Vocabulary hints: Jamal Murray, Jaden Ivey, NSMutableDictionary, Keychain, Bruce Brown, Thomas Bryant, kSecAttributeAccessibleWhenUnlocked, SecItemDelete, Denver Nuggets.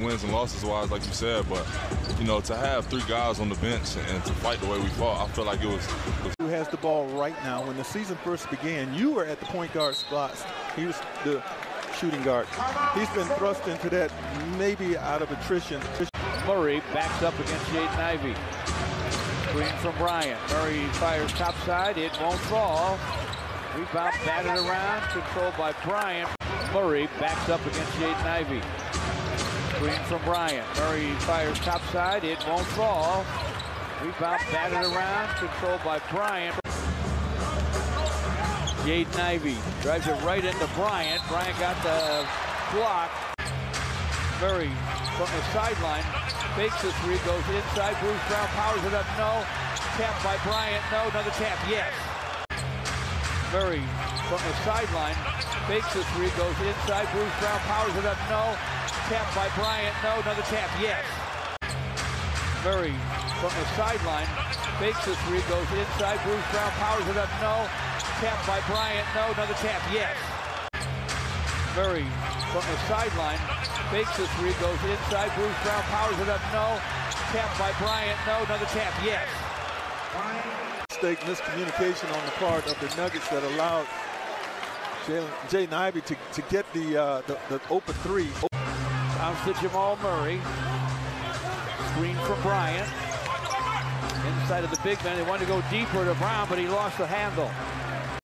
Wins and losses wise, like you said, but you know, to have three guys on the bench and to fight the way we fought, I feel like it was. Who has the ball right now? When the season first began, you were at the point guard spots. He was the shooting guard. He's been thrust into that maybe out of attrition. Murray backs up against Jaden Ivey. Green from Bryant. Murray fires topside. It won't fall. Rebound batted around, controlled by Bryant. Murray backs up against Jaden Ivey. Green from Bryant. Murray fires topside. It won't fall. Rebound batted around, controlled by Bryant. Jaden Ivey drives it right into Bryant. Bryant got the block. Murray from the sideline fakes the three, goes inside. Bruce Brown powers it up. No. Tap by Bryant. No. Another tap. Yes. Murray from the sideline fakes the three, goes inside. Bruce Brown powers it up. No. Tap by Bryant. No, another tap. Yes. Murray from the sideline fakes the three, goes inside. Bruce Brown powers it up. No. Tap by Bryant. No, another tap. Yes. Murray from the sideline fakes the three, goes inside. Bruce Brown powers it up. No. Tap by Bryant. No, another tap. Yes. Mistake, miscommunication on the part of the Nuggets that allowed Jaden Ivey to get the open three. Bounce to Jamal Murray. Green for Bryant. Inside of the big man. They wanted to go deeper to Brown, but he lost the handle.